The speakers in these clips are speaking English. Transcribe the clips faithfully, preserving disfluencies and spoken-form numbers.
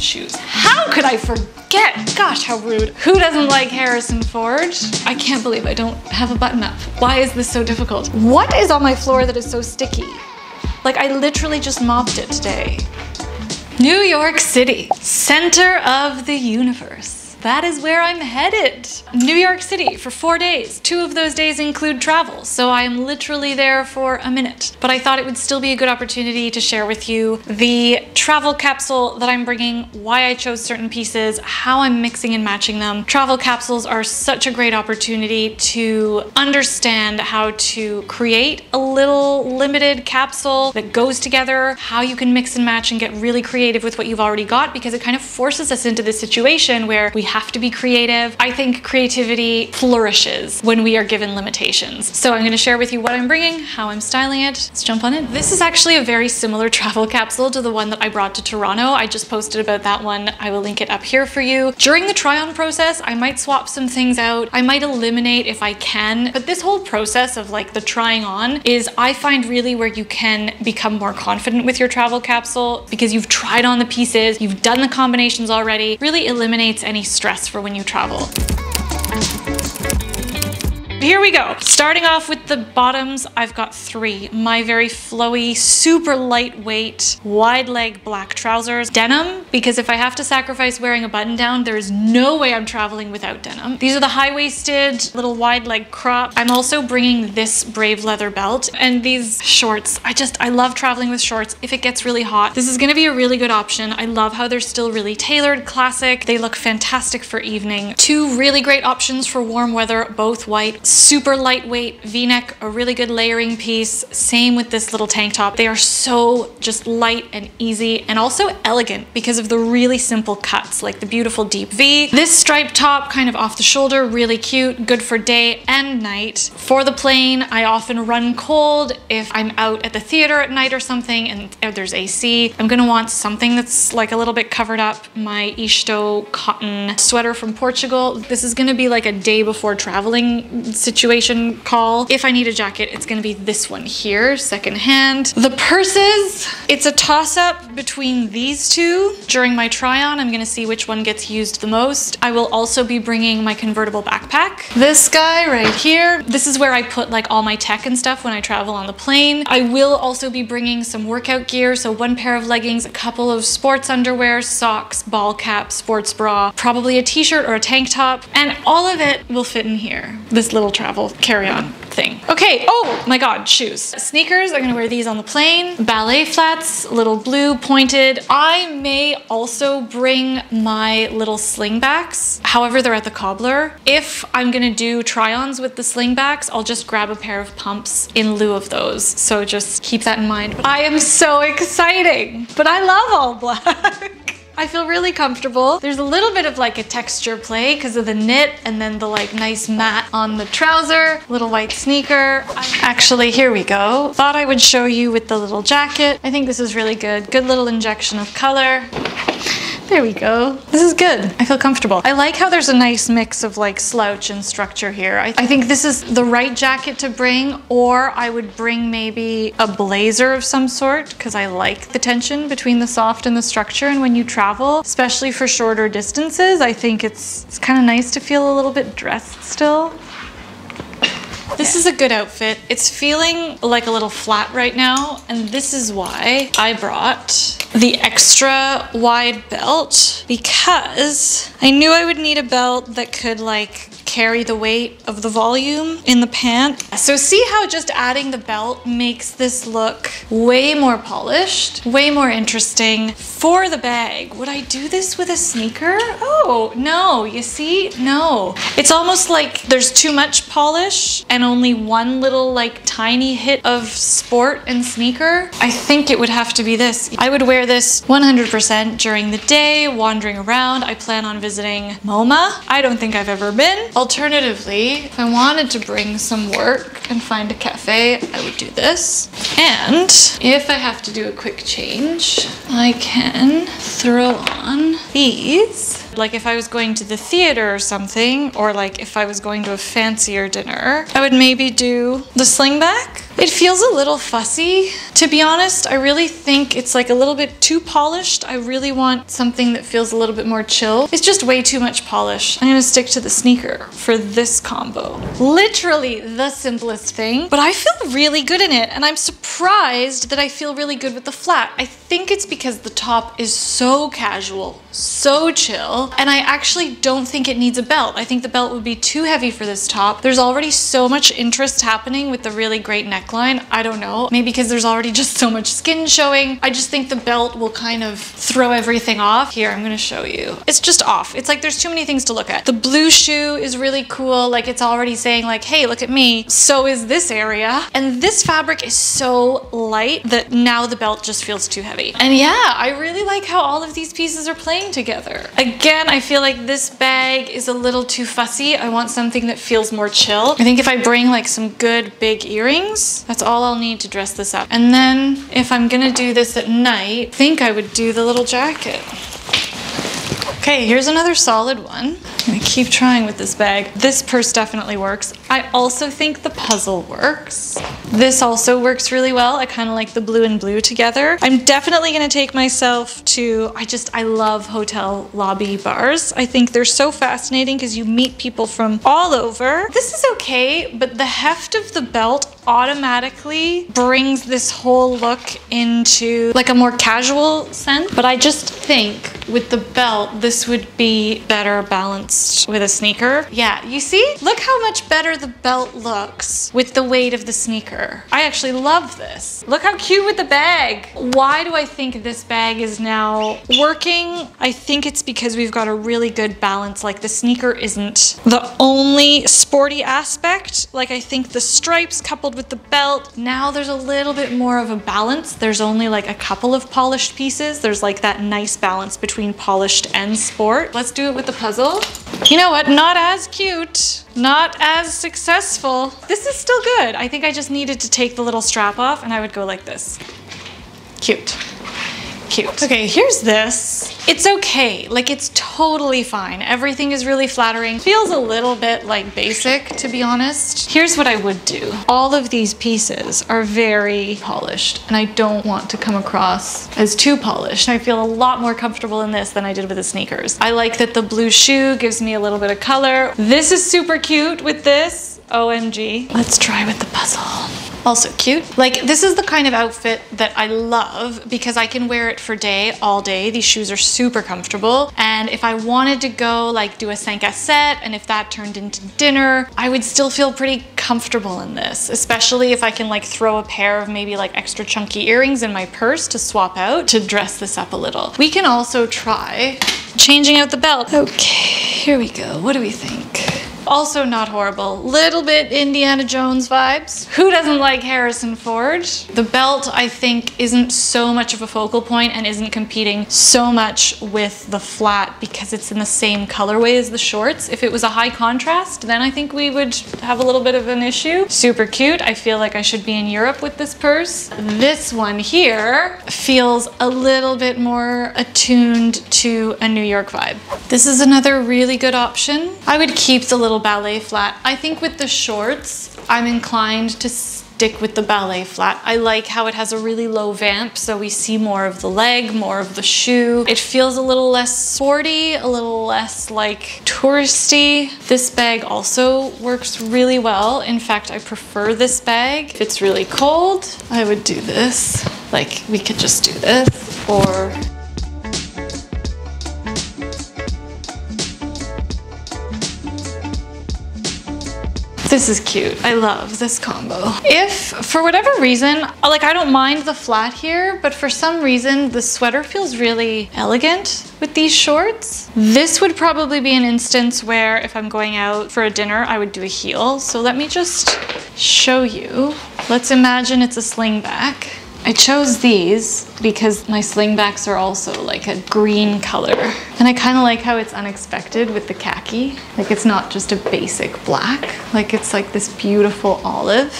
shoes. How could I forget? Gosh, how rude. Who doesn't like Harrison Ford? I can't believe I don't have a button up. Why is this so difficult? What is on my floor that is so sticky? Like, I literally just mopped it today. New York City, center of the universe. That is where I'm headed. New York City for four days. Two of those days include travel, so I am literally there for a minute. But I thought it would still be a good opportunity to share with you the travel capsule that I'm bringing, why I chose certain pieces, how I'm mixing and matching them. Travel capsules are such a great opportunity to understand how to create a little limited capsule that goes together, how you can mix and match and get really creative with what you've already got, because it kind of forces us into this situation where we have to be creative. I think creativity flourishes when we are given limitations. So I'm going to share with you what I'm bringing, how I'm styling it. Let's jump on in. This is actually a very similar travel capsule to the one that I brought to Toronto. I just posted about that one. I will link it up here for you. During the try-on process, I might swap some things out. I might eliminate if I can, but this whole process of like the trying on is, I find, really where you can become more confident with your travel capsule, because you've tried on the pieces, you've done the combinations already. Really eliminates any stress for when you travel. Here we go. Starting off with the bottoms, I've got three. My very flowy, super lightweight, wide leg black trousers. Denim, because if I have to sacrifice wearing a button down, there is no way I'm traveling without denim. These are the high-waisted, little wide leg crop. I'm also bringing this Brave leather belt and these shorts. I just, I love traveling with shorts. If it gets really hot, this is gonna be a really good option. I love how they're still really tailored, classic. They look fantastic for evening. Two really great options for warm weather, both white. Super lightweight v-neck, a really good layering piece. Same with this little tank top. They are so just light and easy, and also elegant because of the really simple cuts, like the beautiful deep V. This striped top, kind of off the shoulder, really cute, good for day and night. For the plane, I often run cold if I'm out at the theater at night or something and there's A C. I'm gonna want something that's like a little bit covered up. My Isto cotton sweater from Portugal. This is gonna be like a day before traveling situation call. If I need a jacket, it's gonna be this one here, secondhand. The purses, it's a toss-up between these two. During my try-on, I'm gonna see which one gets used the most. I will also be bringing my convertible backpack. This guy right here, this is where I put like all my tech and stuff when I travel on the plane. I will also be bringing some workout gear, so one pair of leggings, a couple of sports underwear, socks, ball cap, sports bra, probably a t-shirt or a tank top, and all of it will fit in here. This little travel carry-on thing. Okay, oh my god, shoes. Sneakers, I'm gonna wear these on the plane. Ballet flats, little blue pointed. I may also bring my little slingbacks. However, they're at the cobbler. If I'm gonna do try-ons with the slingbacks, I'll just grab a pair of pumps in lieu of those. So just keep that in mind. But I am so exciting, but I love all black. I feel really comfortable. There's a little bit of like a texture play because of the knit and then the like nice matte on the trouser, little white sneaker. Actually, here we go. Thought I would show you with the little jacket. I think this is really good. Good little injection of color. There we go. This is good. I feel comfortable. I like how there's a nice mix of like slouch and structure here. I, th I think this is the right jacket to bring, or I would bring maybe a blazer of some sort because I like the tension between the soft and the structure. And when you travel, especially for shorter distances, I think it's, it's kind of nice to feel a little bit dressed still. This is a good outfit. It's feeling like a little flat right now, and this is why I brought the extra wide belt, because I knew I would need a belt that could like carry the weight of the volume in the pant. So see how just adding the belt makes this look way more polished, way more interesting. For the bag, would I do this with a sneaker? Oh, no, you see? No. It's almost like there's too much polish and only one little like tiny hit of sport and sneaker. I think it would have to be this. I would wear this one hundred percent during the day, wandering around. I plan on visiting MoMA. I don't think I've ever been. Alternatively, if I wanted to bring some work and find a cafe, I would do this. And if I have to do a quick change, I can throw on these. Like if I was going to the theater or something, or like if I was going to a fancier dinner, I would maybe do the slingback. It feels a little fussy. To be honest, I really think it's like a little bit too polished. I really want something that feels a little bit more chill. It's just way too much polish. I'm gonna stick to the sneaker for this combo. Literally the simplest thing, but I feel really good in it, and I'm surprised that I feel really good with the flat. I think it's because the top is so casual, so chill, and I actually don't think it needs a belt. I think the belt would be too heavy for this top. There's already so much interest happening with the really great neckline. Line. I don't know, maybe because there's already just so much skin showing. I just think the belt will kind of throw everything off. Here, I'm gonna show you. It's just off. It's like there's too many things to look at. The blue shoe is really cool. Like it's already saying like, hey, look at me. So is this area. And this fabric is so light that now the belt just feels too heavy. And yeah, I really like how all of these pieces are playing together. Again, I feel like this bag is a little too fussy. I want something that feels more chill. I think if I bring like some good big earrings, that's all I'll need to dress this up. And then if I'm gonna do this at night, I think I would do the little jacket. Okay, here's another solid one. I'm gonna keep trying with this bag. This purse definitely works. I also think the puzzle works. This also works really well. I kind of like the blue and blue together. I'm definitely gonna take myself to, I just, I love hotel lobby bars. I think they're so fascinating because you meet people from all over. This is okay, but the heft of the belt automatically brings this whole look into like a more casual sense. But I just think with the belt, this would be better balanced with a sneaker. Yeah, you see? Look how much better the belt looks with the weight of the sneaker. I actually love this. Look how cute with the bag. Why do I think this bag is now working? I think it's because we've got a really good balance. Like the sneaker isn't the only sporty aspect. Like I think the stripes coupled with the belt, now there's a little bit more of a balance. There's only like a couple of polished pieces. There's like that nice balance between polished and sport. Let's do it with the puzzle. You know what? Not as cute, not as successful. This is still good. I think I just needed to take the little strap off and I would go like this. Cute. Cute. Okay, here's this. It's okay, like it's totally fine. Everything is really flattering. Feels a little bit like basic, to be honest. Here's what I would do. All of these pieces are very polished and I don't want to come across as too polished. I feel a lot more comfortable in this than I did with the sneakers. I like that the blue shoe gives me a little bit of color. This is super cute with this. O M G. Let's try with the puzzle. Also cute. Like this is the kind of outfit that I love because I can wear it for day, all day. These shoes are super comfortable. And if I wanted to go like do a Sanka set, and if that turned into dinner, I would still feel pretty comfortable in this, especially if I can like throw a pair of maybe like extra chunky earrings in my purse to swap out to dress this up a little. We can also try changing out the belt. Okay, here we go. What do we think? Also not horrible. Little bit Indiana Jones vibes. Who doesn't like Harrison Ford? The belt, I think, isn't so much of a focal point and isn't competing so much with the flat because it's in the same colorway as the shorts. If it was a high contrast, then I think we would have a little bit of an issue. Super cute. I feel like I should be in Europe with this purse. This one here feels a little bit more attuned to a New York vibe. This is another really good option. I would keep the little ballet flat. I think with the shorts, I'm inclined to stick with the ballet flat. I like how it has a really low vamp, so we see more of the leg, more of the shoe. It feels a little less sporty, a little less like touristy. This bag also works really well. In fact, I prefer this bag. If it's really cold, I would do this. Like, we could just do this, or this is cute. I love this combo. If, for whatever reason, like I don't mind the flat here, but for some reason the sweater feels really elegant with these shorts. This would probably be an instance where if I'm going out for a dinner, I would do a heel. So let me just show you. Let's imagine it's a slingback. I chose these because my slingbacks are also like a green color. And I kind of like how it's unexpected with the khaki. Like it's not just a basic black, like it's like this beautiful olive.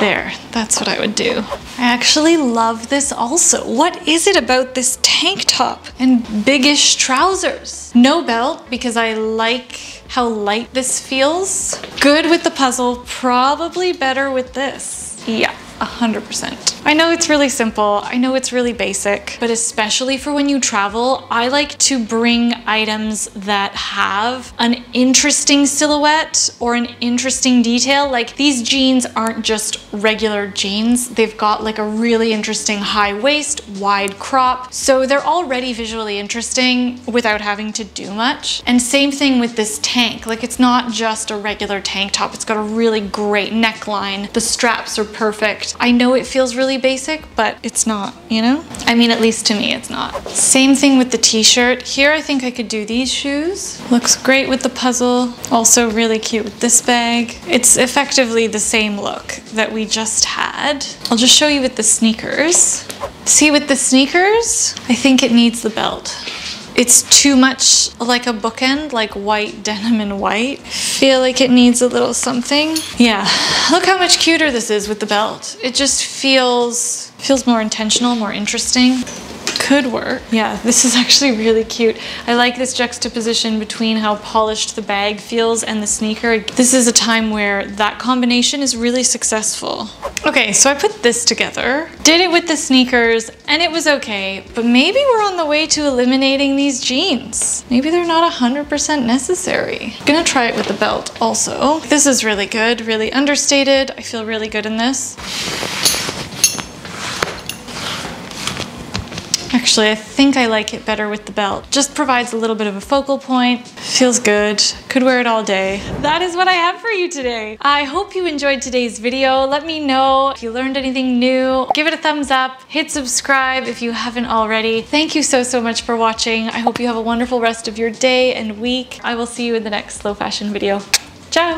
There, that's what I would do. I actually love this also. What is it about this tank top and biggish trousers? No belt, because I like how light this feels. Good with the puzzle, probably better with this. Yeah, one hundred percent. I know it's really simple, I know it's really basic, but especially for when you travel, I like to bring items that have an interesting silhouette or an interesting detail. Like these jeans aren't just regular jeans, they've got like a really interesting high waist, wide crop, so they're already visually interesting without having to do much. And same thing with this tank, like it's not just a regular tank top, it's got a really great neckline, the straps are perfect. I know it feels really basic, but it's not, you know? I mean, at least to me, it's not. Same thing with the t-shirt. Here, I think I could do these shoes. Looks great with the puzzle. Also really cute with this bag. It's effectively the same look that we just had. I'll just show you with the sneakers. See, with the sneakers, I think it needs the belt. It's too much like a bookend, like white denim and white. Feel like it needs a little something. Yeah, look how much cuter this is with the belt. It just feels, feels more intentional, more interesting. Could work. Yeah, this is actually really cute. I like this juxtaposition between how polished the bag feels and the sneaker. This is a time where that combination is really successful. Okay, so I put this together, did it with the sneakers, and it was okay, but maybe we're on the way to eliminating these jeans. Maybe they're not one hundred percent necessary. I'm gonna try it with the belt also. This is really good, really understated. I feel really good in this. Actually, I think I like it better with the belt. Just provides a little bit of a focal point. Feels good. Could wear it all day. That is what I have for you today. I hope you enjoyed today's video. Let me know if you learned anything new. Give it a thumbs up. Hit subscribe if you haven't already. Thank you so, so much for watching. I hope you have a wonderful rest of your day and week. I will see you in the next slow fashion video. Ciao!